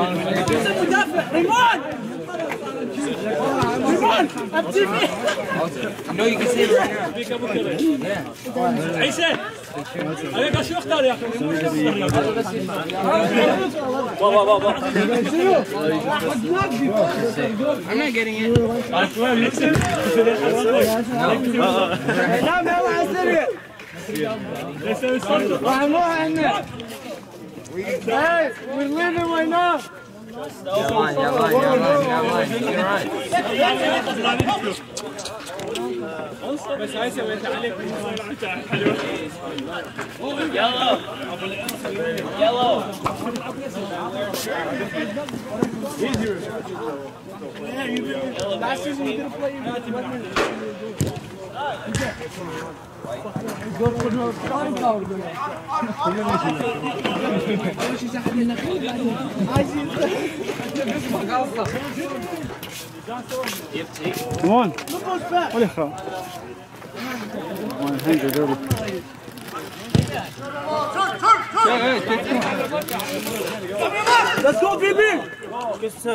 I know you can see it right here. Yeah. I said. I'm not getting it. We're living right now. Come on. Let's go, baby! Qu'est-ce que c'est?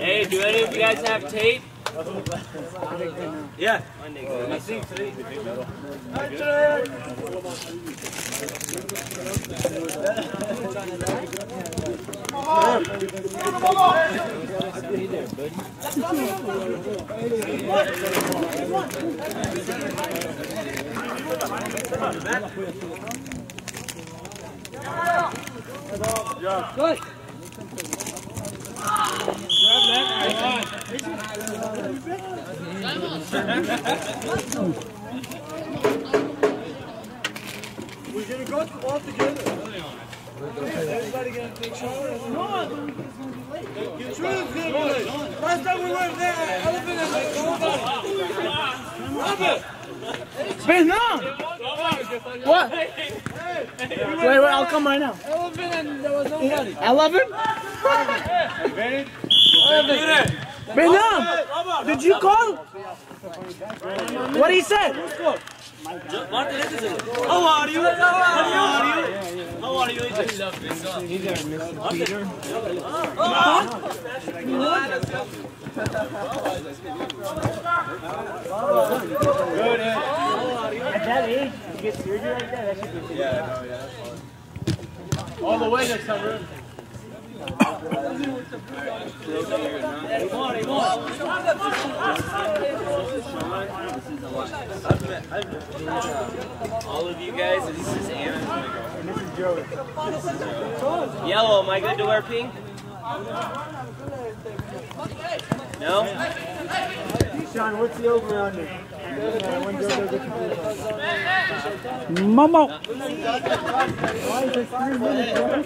Hey, do any of you guys have tape? Yeah. I think tape. Good. We're gonna go all together. Everybody gonna take showers? No, it's really good. Last time we went there, elephant and nobody. Ben, no! What? Wait, I'll come right now. Elephant and there was nobody. Elephant? Ben? Elephant. Ben, no! Did you call? What he said? How are you? How are you? At that age, you get surgery like that, that should be yeah. All the way to summer. All of you guys, this is Anna and this is Joey. Yellow, am I good to wear pink? No? Sean, what's the over on this? Momo! Why is it 3 minutes? Oh,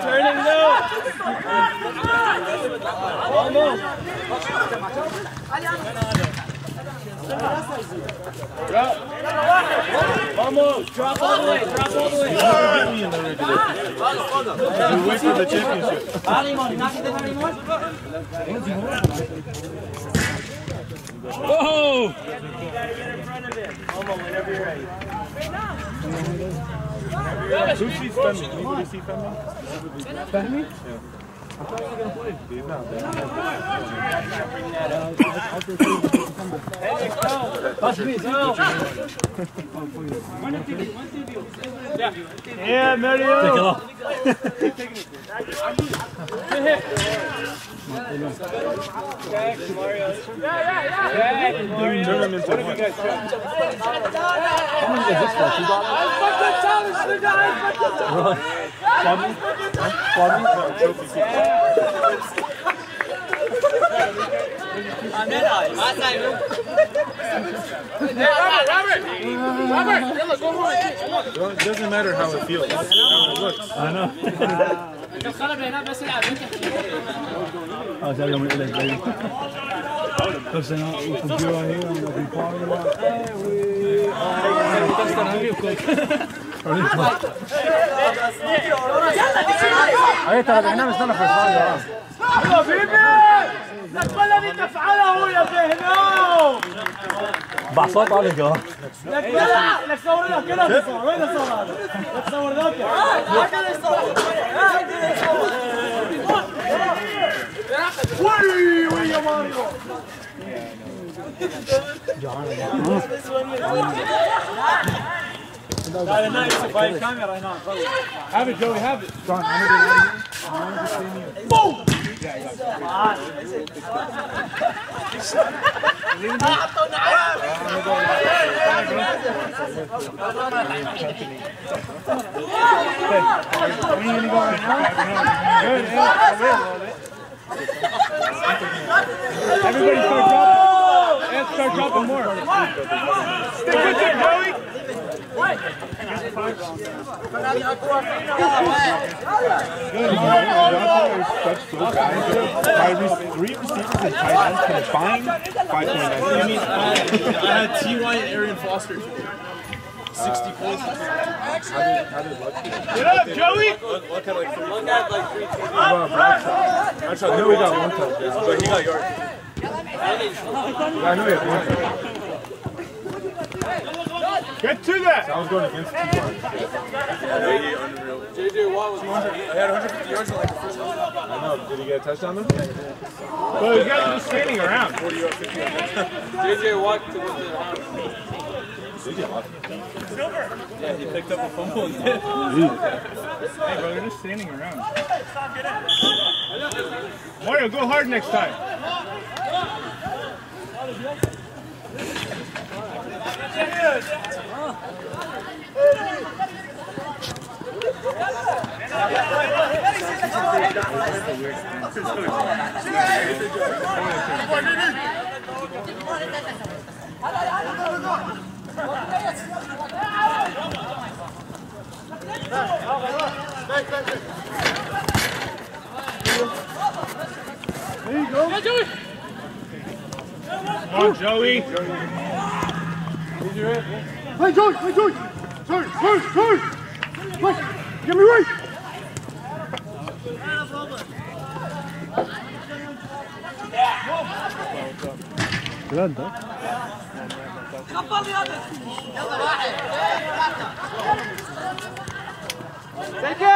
turn him down. Almost. Drop all the way. Drop all the way. You wait for the championship. Whoa! Whenever you're ready. I thought you were going to play. Yeah, Mario. I'm dead eyes. Last night, Robert, go for it. Well, it doesn't matter how it feels, how it looks. I know. I القلم تفعله يا فهناو بعصات عليك اهو لك لا لك صور لك كده تصور وين الصور هذا لك صور لك هذا الصور هذا الصور وي وي يا ماريو That nice fight camera right now. Have it, Joey, have it. John, I need to Everybody start dropping. And start dropping more. Stick with it, Joey. What? Three receivers in tight ends combined, 5.9. I had T.Y. and Aaron Foster today. 60 points. How did Luck do? Get up, Joey! Luck had like 3 touchdowns. I know he got 1 touchdown, but he got yards. I know he had 1 touchdown. Get to that! So I was going against JJ Watt was 100. I had 150 yards in like the first one. I know. Did he get a touchdown though? Well, you guys are just standing around. 40 yards, 50 yards. JJ Watt to win the house. JJ Watt? Silver! Yeah, he picked up a fumble and did. Hey, bro, they're just standing around. Mario, go hard next time. There you go. Come on, Joey. Hey, George! Hey, George! George! Wait! Get me right! Good, huh? Take it!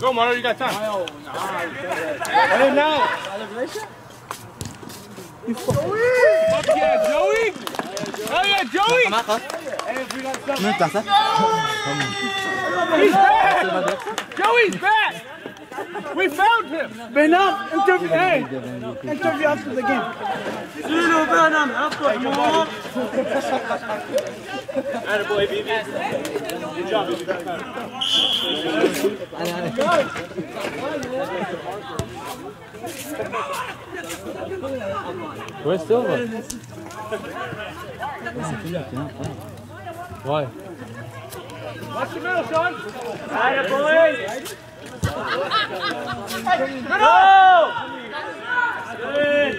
Go, Mario, you got time. I didn't know. Fuck yeah, Joey! He's back! Joey's back! We found him! Benham, interview after the game. Zero Benham, after you walk. Attaboy, BB. Good job, BB. Where's Silva? Why? Watch the middle, son! Atta boys! Go! Good!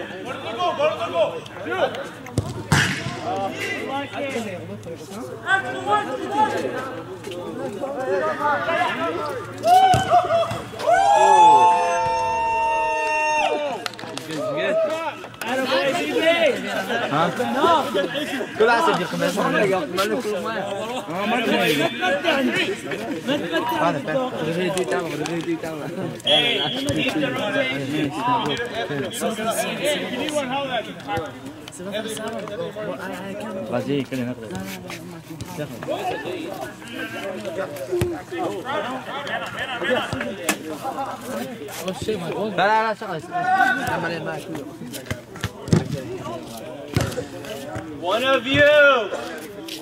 One of you!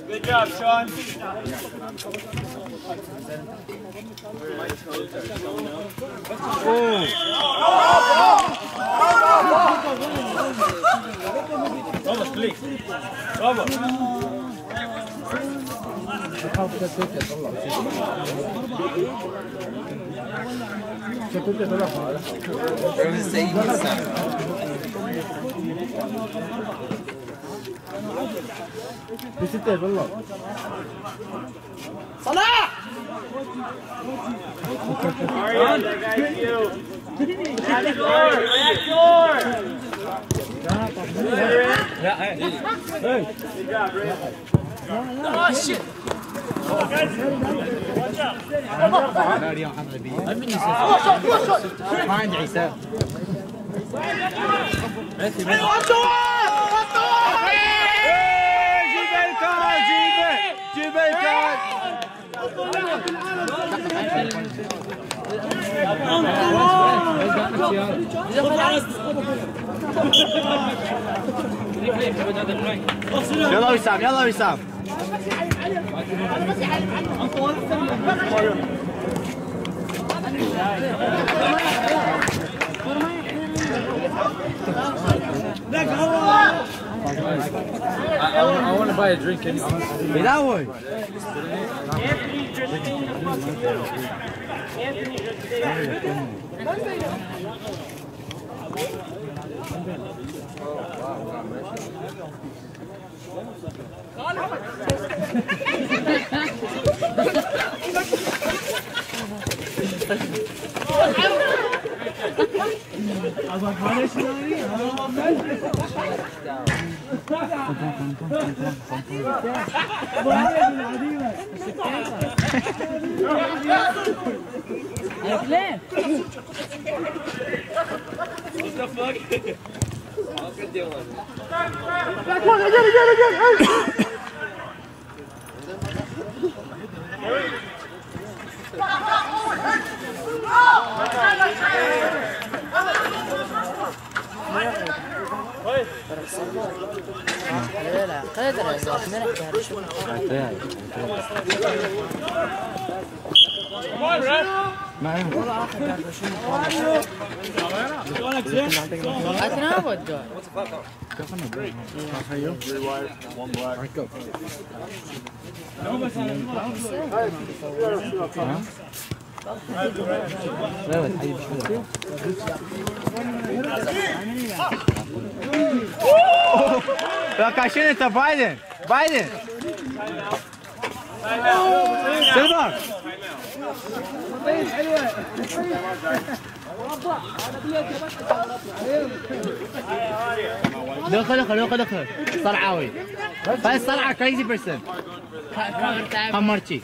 Good job, Sean. Vamos, please. Vamos. Visitez والله صلاح يلا وسام يلا وسام I want to buy a drink. Can you? That one. Anthony just in the fucking middle. Anthony just in the What the fuck? How's it doing? Back one, again! La caixinha está Biden. Biden. Silva. دخل. صرعاوي. هاي صرعة crazy person. خمرتي.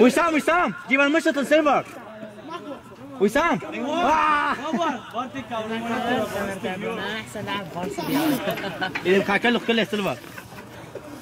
وسام. جيب المشط لسيلفر. وسام اذا كله سيلفر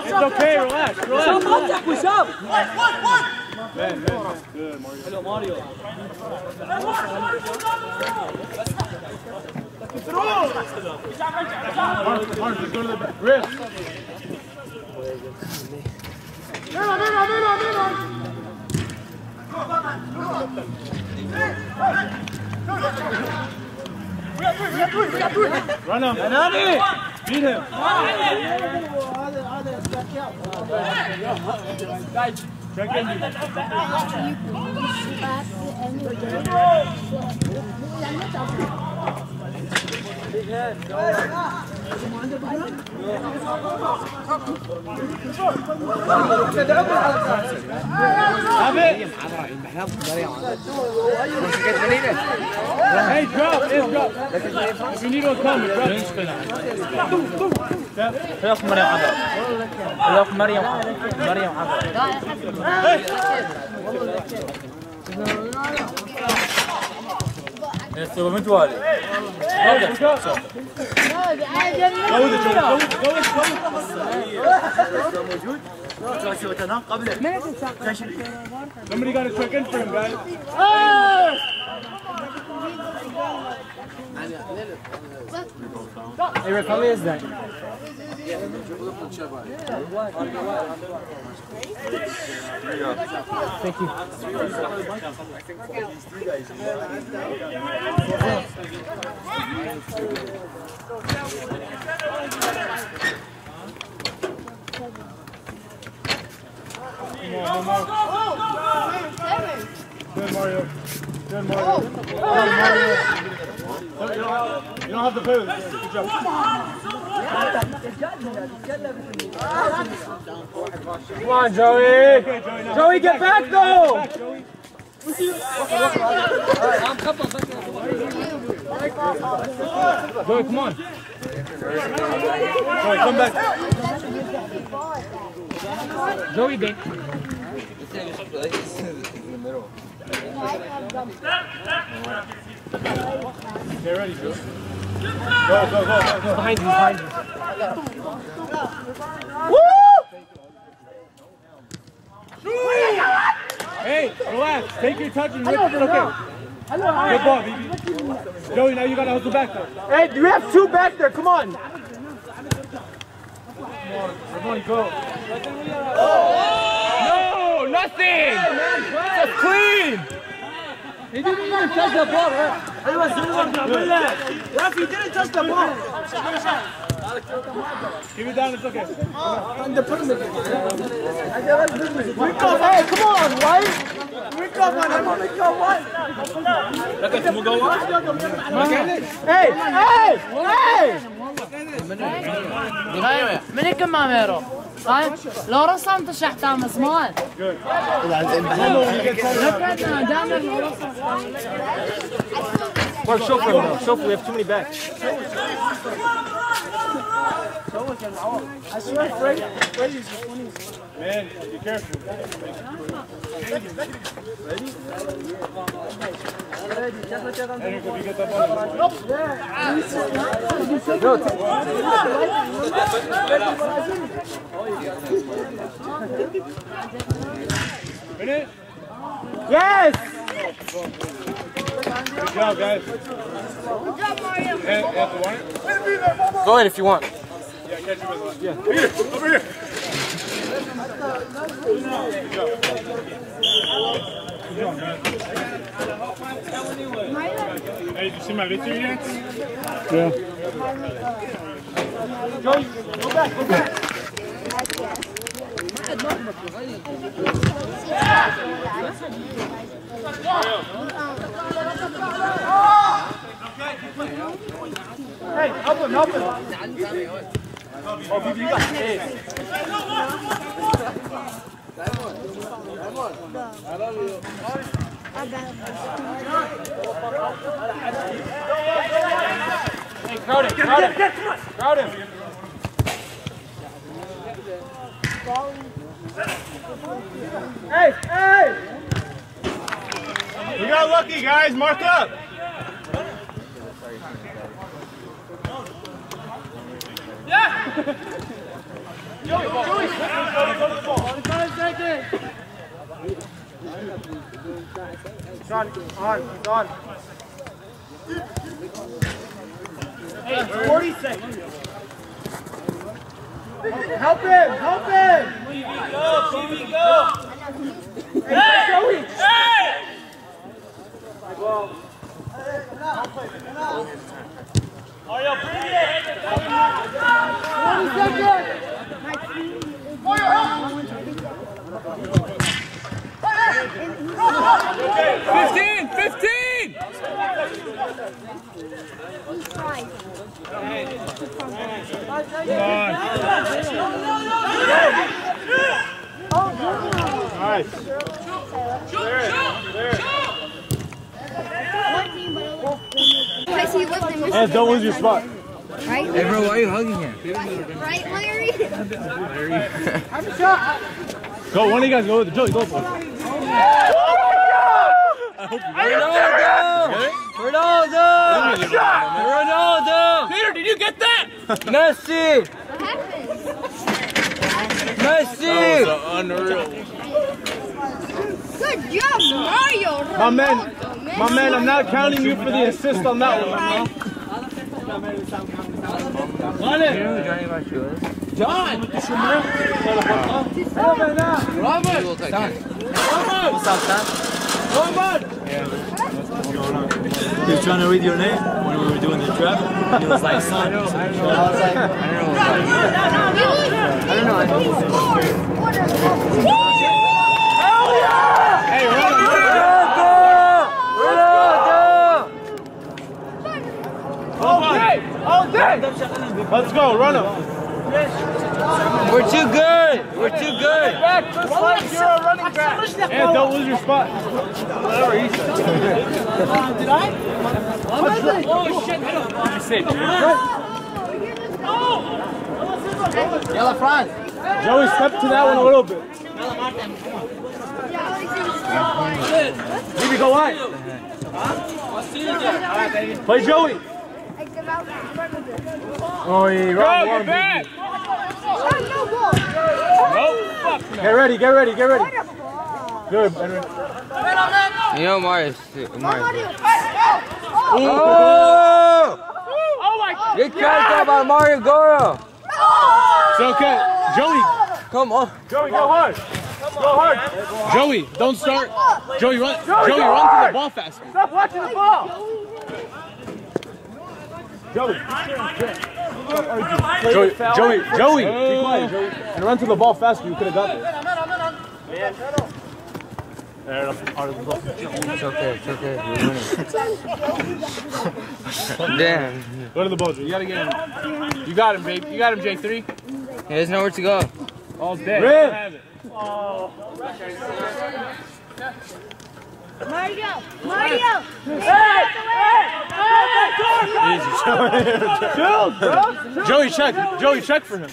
okay, relax. What's up? What? Man. Good, Mario. Hello, Mario. Let's go to the wrist. We got three. Run him. Beat him. Check in. Big head. Hey, drop. If you need to come, drop. Mariam. Somebody got to check in for him, guys. Hey, Rick, how is that? Thank you. Good, Mario. You don't have to play with it. Good job. Come on, Joey! Joey, get back though! Joey, come on! Joey, come back! Joey, get in the middle. Get ready, Joey. Go. Behind you. Woo! Hey, relax. Take your touch and rip it. Okay. Good ball, BB. Joey, now you gotta hustle back there. Hey, you have two back there. Come on. Ramon, go. No, nothing. That's clean. He didn't even touch the ball, right? He was doing that. Ref, he didn't touch the ball. Give it down, it's okay. And the perimeter. We come, hey, come on, right? We come, man. I'm going to go, what? Look at you, go, what? Hey, hey, hey! مني كم عمره؟ هاي لو رسمت شحت عم زمان. لكن دام لو رسم. Well, Shofu, we have too many backs. I swear, Freddy is just winning. Man, be careful. Ready? Yes! Good job, guys. Good job, Mario. Hey, go ahead if you want. Yeah, catch you with yeah. Over here. Good job. Good job, guys. Hey, did you see my victory yet? Yeah. Joey, go back, go back. Hey, help him, help him. Oh, BB, you got hey, crowd him, crowd him. Crowd him. Hey, hey! We got lucky, guys. Mark up. Yeah. Joey, go to the ball. 25 seconds. John. Hey, 40 seconds. Help him! Help him! Here we go. Hey, Joey. Hey. Well, oh, 15! Nice. Hey, don't lose your spot. Right? Hey, bro, why are you hugging him? Right, Larry? Have a shot. Go, one of you guys go with the Joey. Go for it. Oh, my God. Ronaldo! Ronaldo! Peter, did you get that? Messi! What happened? Messi! That was unreal. Good job, Mario! Ronaldo. My man. My man, I'm not counting you for the assist on that one, bro. John! Robert! He was trying to read your name when we were doing the trap. He was like, son. I don't know. Let's go, run him. We're too good. We're too good. Just like you're a running back. And don't lose your spot. Whatever he said. Did I? Oh shit! Oh! Yellow Fran. Joey, step to that one a little bit. Maybe go wide. Play Joey. Oh, he got back! Oh, fuck no. Get ready. Good, Henry. You know, Marius. Oh! Oh my God! Good catch by Mario Goro! It's okay. Joey. Come on. Joey, go hard. Go hard. Joey, don't start. Joey, run. Joey, run to the ball faster. Stop watching the ball. Joey. Be quiet, Joey. And run to the ball faster. You could have got it. It's okay, it's okay. You're winning. Damn. Go to the ball, Joey. You gotta get him. You got him, babe. You got him, J3. Yeah, there's nowhere to go. All day. Rip. Have it. Oh. Mario! Mario! Hey! Hey! Hey! Joey, check. Joey, check for him.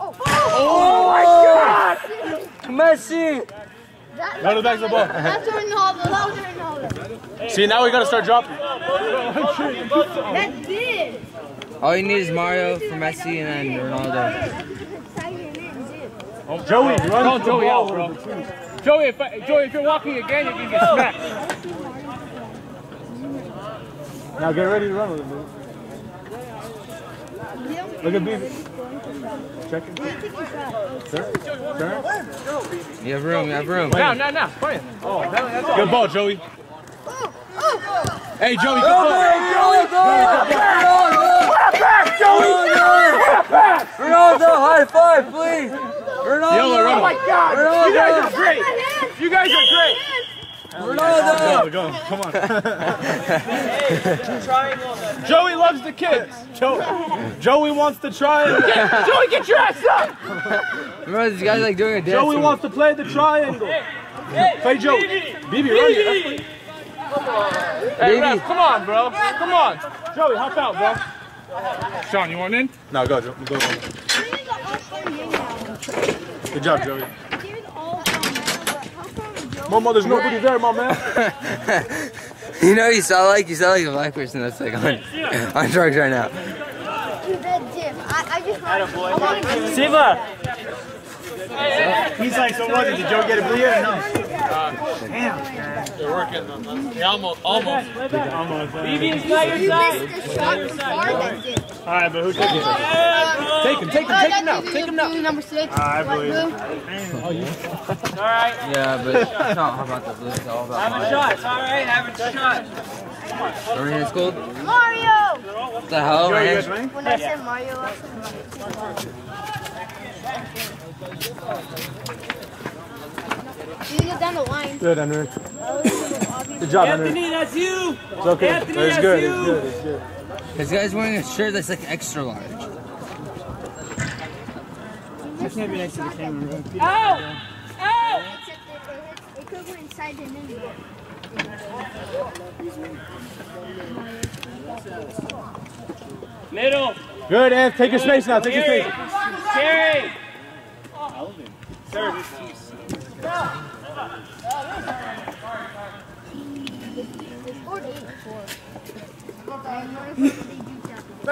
Oh, oh my God! Messi! Now the back of the ball. That's Ronaldo. That was Ronaldo. See, now we gotta start dropping. That's it. All you need is Mario for Messi and then Ronaldo. Oh, Joey, run to Joey out, bro. Joey, if you're walking again, you're gonna get smacked. Now get ready to run with it, dude. Look at Beavis. Check it. Turn. You have room, Now. Oh, that's good ball, Joey. Hey, Joey, good ball. What a pass, Joey! What a pass! Ronaldo, high five, please! Ronaldo! Oh my God! Ronaldo. You guys are great! You guys are great! Ronaldo! Go, come on. Hey, Joey loves the kids. Joey wants to try it. Joey, get your ass up! Remember, this guy's like doing a dance. Joey wants to play the triangle. Play Joey. BB, run it. Hey, Raph, come on, bro. Come on. Joey, hop out, bro. Sean, you want in? No, go, Joey. Go. Good job, Joey. Mama, there's nobody there, my man. You know, you sound like a black person that's like on drugs right now. Siva! He's like, so what? Did Joe get a blue or no? Damn. They're working on them. They almost. BB's not your side. Alright, but who took it? Take him now. Number 6. Alright, blue. Alright. Yeah, but it's not about the blue. It's all about Mario. Have a shot. Are we in school? Mario! What the hell, man? When I said Mario, I said you get down the line. Good, Henry. Good job, Henry. Anthony, that's you. It's okay. Anthony, that's good. You. It's good. This guy's wearing a shirt that's like extra large. I can't be next to the camera. Ow! Ow! It could go inside the middle. Good, Anth. Take your space now. Take your space. Terry! Service. Better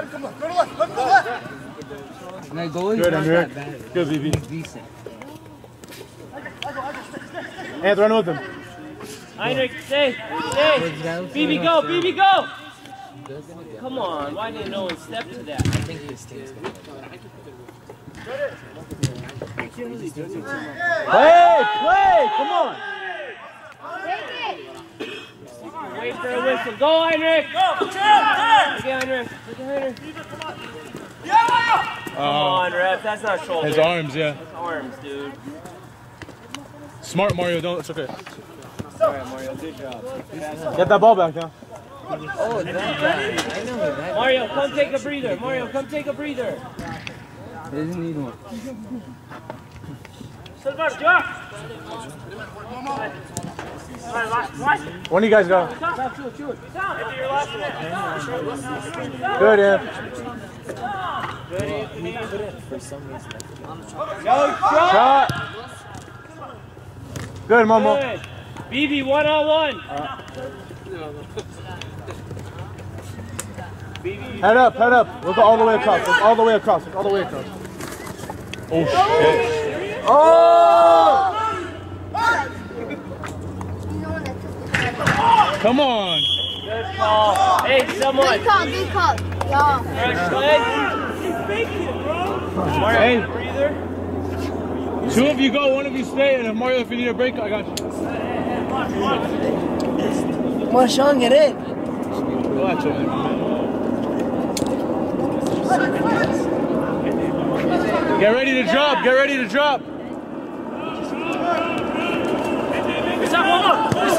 come on. Go to left. Look to left. My goalie's not that bad. Good, BB. He's decent. Hey, run with him. Heinrich, stay. BB, go. Come on. Why didn't no one step to that? I think this team's going to play. Play! Come on! Take it! Wait for a whistle. Go, Heinrich! Go! Look at Heinrich! Come on, ref. That's not shoulder. His arms, yeah. His arms, dude. Smart, Mario. Don't. It's okay. Alright, Mario. Good job. Get that ball back now. Oh, that. I know that. Mario, come take a breather. He doesn't need one. When do you guys go? Good, yeah. Good, Anthony. Shot. Good, Momo. BB, 1-on-1. Head up. Look all the way across. Oh, shit. Oh! Come on! Good call. Hey, someone! Good call. Yeah. Fresh leg. He's making it, bro. Mario, breather. Two of you go, one of you stay, and if Mario, if you need a break, I got you. Come on, Sean, get in. Go at you, man. Get ready to drop, get ready to drop. It's up, it's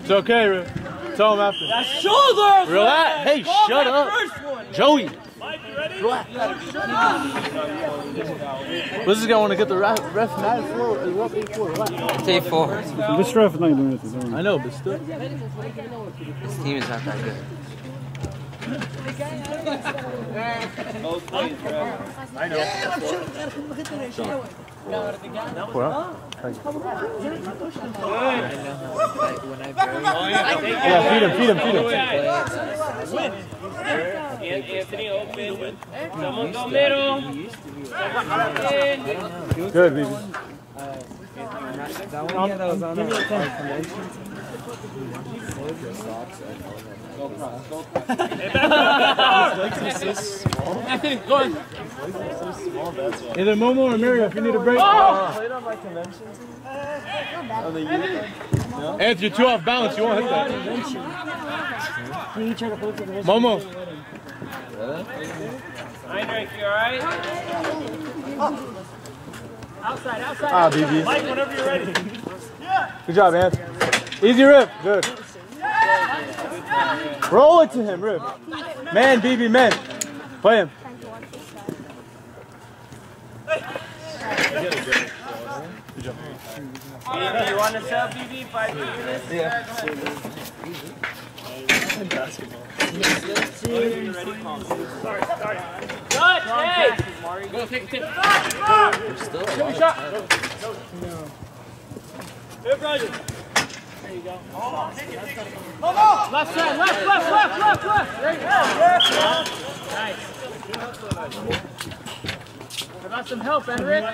It's okay, Rip. Tell him after. That shoulder! Relax! Hey, shut up! Joey! This is going to get the ref mad floor and rub it for T4. This ref is not doing anything. I know, but still. This team is not that good. I know. Yeah, feed him. Anthony open. Someone go middle. Good, baby. Give me a 10. Go cross. Go cross. Anthony, go on. Either Momo or Mario, if you need a break. Played on my convention. Anthony, you're too off balance. You won't hit that. Momo. Heinrich, you alright? Oh. Outside. BB. Mike, whenever you're ready. Yeah. Good job, man. Easy, Rip. Good. Yeah. Roll it to him, Rip. Man, BB, man. Play him. Good job. BB, you want to sell BB? 5 minutes? Yeah. Sorry. Good, hey! Go, take it. You're still alive. No. Good, Roger. There you go. Oh, left side, left. There you go. Nice. I got some help, Henrik.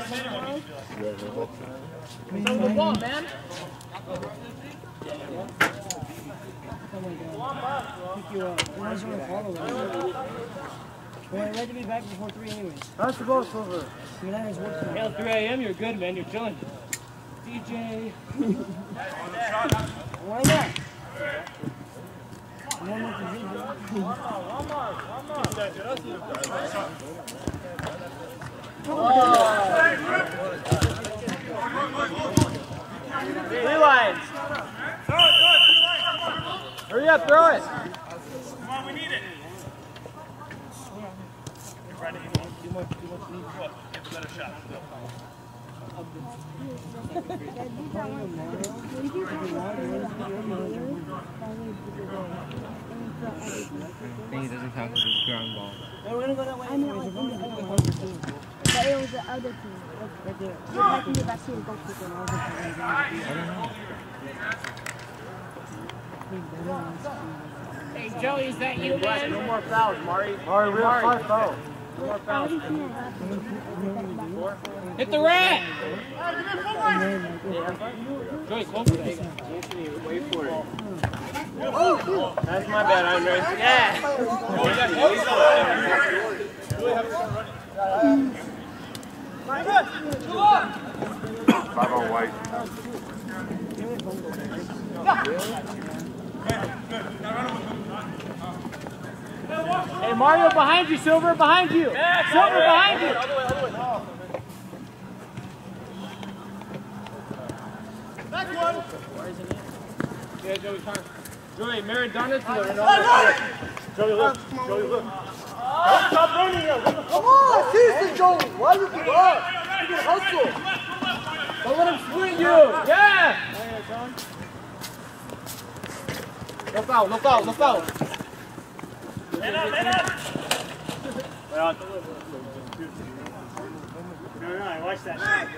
Come to the ball, man. We're ready to be back before 3 anyways. That's the ball, Silver. Hell, 3 a.m., you're good, man. You're chilling. DJ. Why not? One more. Hurry up, throw it! Come on, we need it! I think it doesn't count because it's ground ball. We're gonna go that way. I know, like, but it was the other team. Right there. I think the back team both took it. Hey Joey, is that you, man? No more fouls, Mari. Mari, real hard foul. No more fouls. Hit the rat! Joey, close to that. Anthony, wait for it. That's my bad, Andre. Yeah. 5 on white. Hey Mario, behind you, Silver, behind you! Yeah, Silver, behind you! That's one! Where is it? Yeah, Joey, turn. Joey, Maradona to the Ronaldo. Joey, look. Stop running here! Come on, seriously, Joey! Why would you run? You can hustle! Don't let him swing you! Yeah! Look out. Man up. Well, no, I watched that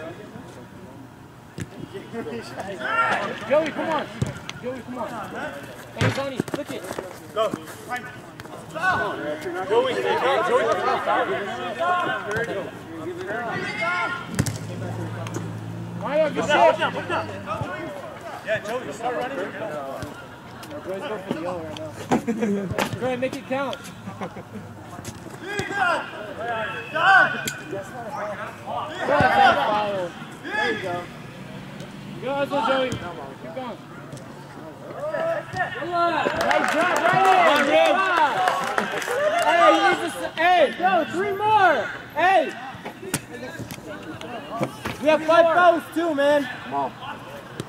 shit. Joey, come on. Joey, come on. Anzoni, flick it. Go. Joey, Joey, good shot. Yeah, Joey, start running. Joey's going for the yellow right now. Go ahead, make it count. There you go. Go, hustle, Joey. Keep going. Come on. Nice job, right in. Hey, yo, three more. Hey. We have 5 fouls too, man. Come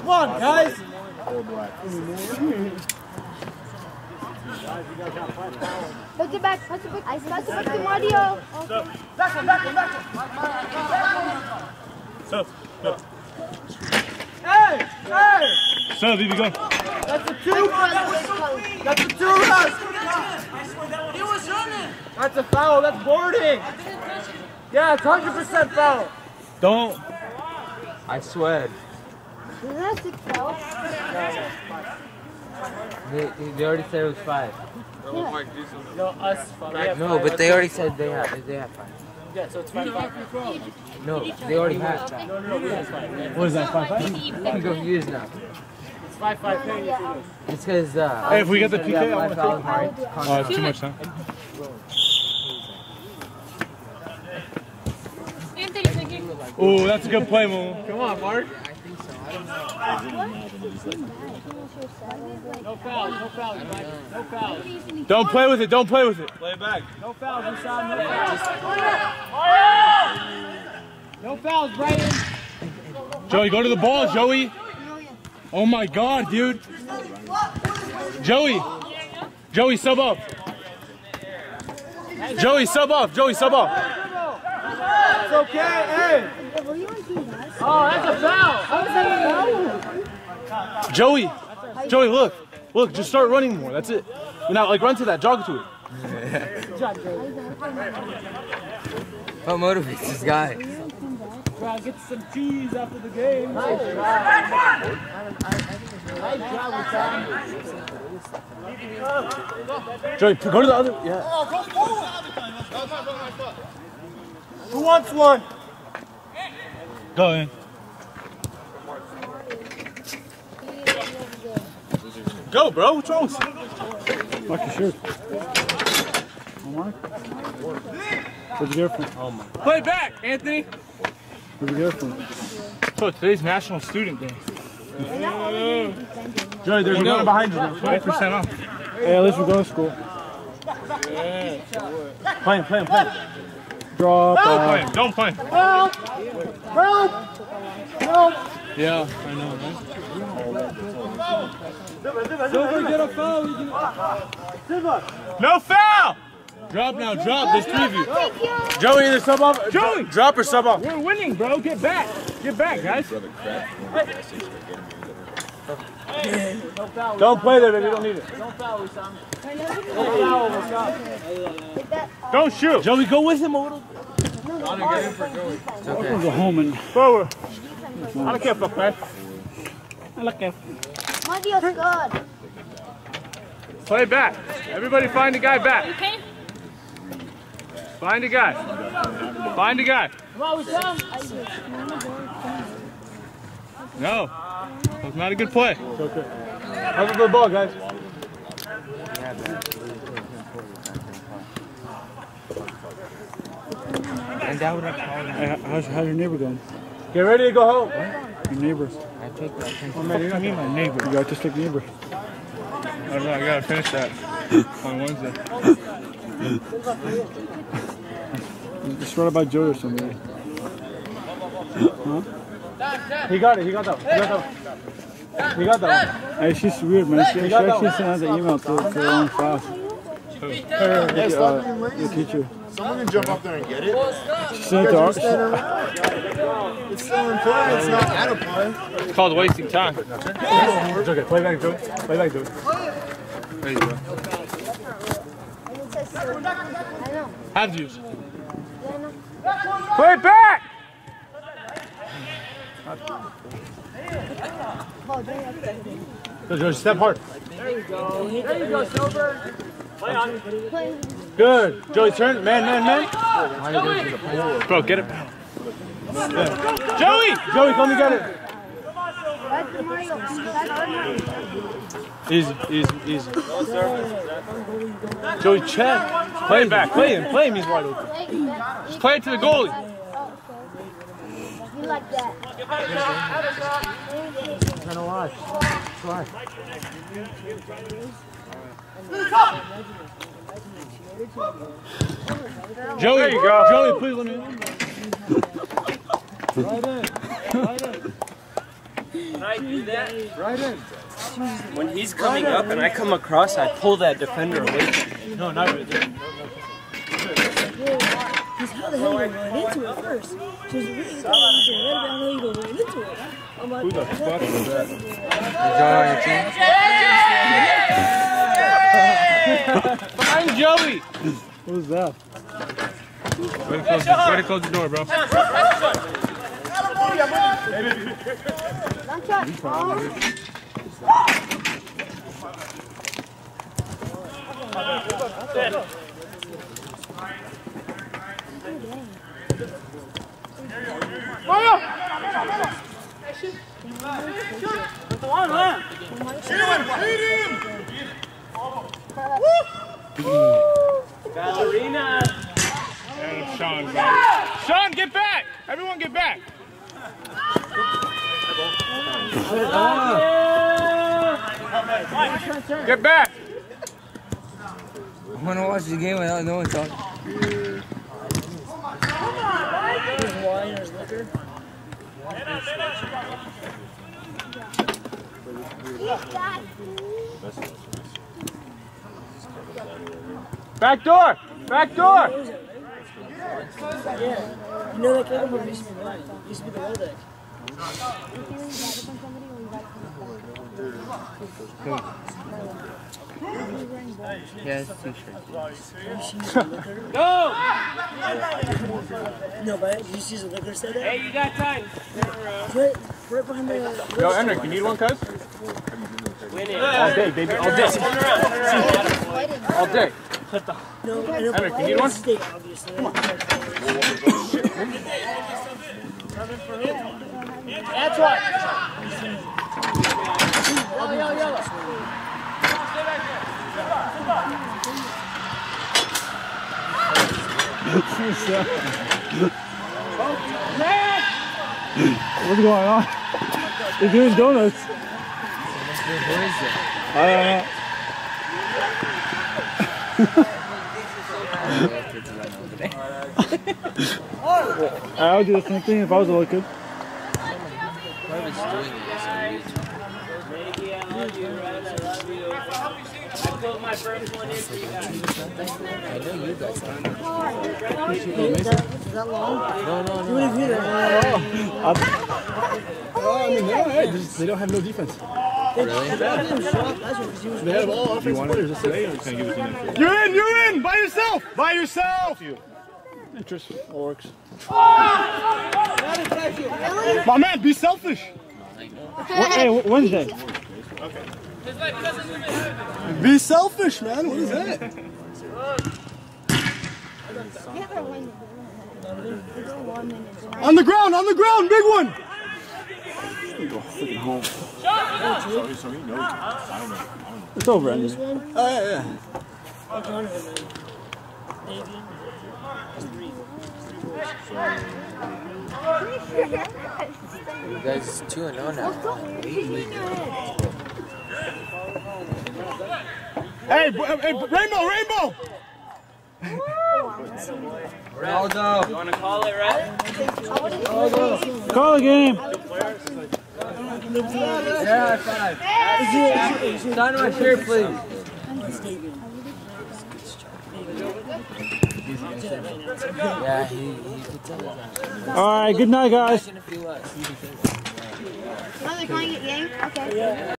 on, guys. Put it back, put it back. I start to put the Mario. Back one, back one, back one. Serve, go. Hey, hey. Serve, Vivi, go. That's a 2-1. That's a 2-1. He was running. That's a foul, that's boarding. Yeah, it's 100% foul. Don't. I swear. Isn't that 6 fouls? They already said it was 5. Yeah. No, us 5. No, but they already said they have 5. Yeah, so it's 5-5. No, they already have 5. No, no, no, we have 5. What is that, 5-5? I'm confused now. It's 5-5. It's because... hey, if we get the PK, I want to take it. Oh, it's too much time. Oh, that's a good play, Mo. Come on, Mark. No foul, no foul, no foul. Don't play with it, don't play with it. Play back. No fouls, no fouls. No fouls, Brighton. Joey, go to the ball, Joey. Oh my god, dude. Joey. Joey, sub up. Joey, sub up. Joey, sub up. It's okay, hey. Oh, that's a foul! How is that a foul? Joey, Joey, look, look, just start running more. That's it. Now, like, run to that, jog to it. Good job, Joey. What motivates this guy? Try to get some cheese after the game. Nice job. Nice job. Joey, go to the other. Yeah. Who wants one? Go in. Go, bro. What's wrong? Fuck your shirt. Where'd you go from? Oh my. Play back, Anthony. Where'd you go from? So today's National Student Day. Joey, there's one behind you. 5% off. Hey, at least we're going to school. Yeah. Play him, play him, play him. Drop. Don't play him. Don't play him. Help! Help! Yeah, I know, man. Silver, get a foul. No foul! Drop now, drop. There's 3 of you. Joey, either sub off. Joey! Drop or sub off. We're winning, bro. Get back. Get back, guys. Don't play there, baby. You don't need it. Don't foul, Sam. Don't foul. Don't shoot. Joey, go with him a little bit. I don't get in for Joey. Welcome to Holman. Forward. I don't care, fuck, man. I don't care. Mario's good. Play back. Everybody find a guy back. Find a guy. Find a guy. Come on, we come. No. That's not a good play. It's okay. Have a good ball, guys. And that would have how's your neighbor going? Get ready to go home. What? Your neighbor. I take that. Oh, man, you don't need my neighbor. You autistic neighbor. I don't know. I gotta finish that on Wednesday. Just wrote about Joey or somebody. Huh? He got it. He got that. He got that. He got that. Hey, she's weird, man. She actually sent out the email to her own class. The teacher. Someone can jump up there and get it. It's still in play, it's not out of play. It's called wasting time. It's okay, play back, Joey. Play back, Joey. There you go. Have views. Play back! Good, step hard. There you go, Silver. Play on. Good. Joey, turn. Man. Bro, get it. Yeah. Joey, come and get it. Easy. Joey, check. Play him back. Play him. He's wide open. Just play it to the goalie. You like that. I'm going to watch. Try. Joey, there you go. Joey, please let me in. Right in. Can I do that? Right in. When he's coming up and I come across, I pull that defender away. No, not really. Because how the hell are you going into it first? Because you really thought you were going into it. Who the fuck is that? Is Joe on your team? Behind Joey! Who's that? Way to close the door, bro. Ballerina! Sean, get back! Everyone get back! Get back! I'm gonna watch the game without no one talking. Wine or liquor? Back door! Back door! Yeah. You know that kind of used to be mine. It used to be the low deck. Yes, no! No, but you see the liquor set up? Hey, you got time! Right behind the... Yo, Henrik, you need one, cuz? All day, baby, all day. All day. Henrik, you need one? Come on. That's right. Yellow. Stay back there. What's going on? They're doing donuts. I would do the same thing if I was a little kid. My first one is for you guys. I know you guys. Is that long? No. They don't have no defense. Really? They have all offense players today. You're in! By yourself! Interest works. My man, be selfish! Hey, Wednesday. Okay. Be selfish, man. What is that? On the ground, big one. Go freaking home. Sorry, no. I don't know. It's over, Andy. Oh yeah. You guys 2-0 now. Hey, Rainbow! Ronaldo! You want to call it, right? Ronaldo! Call the game! Yeah, five. Sign my shirt, please. Yeah, he alright, good night, guys. Now they're calling it game? Okay.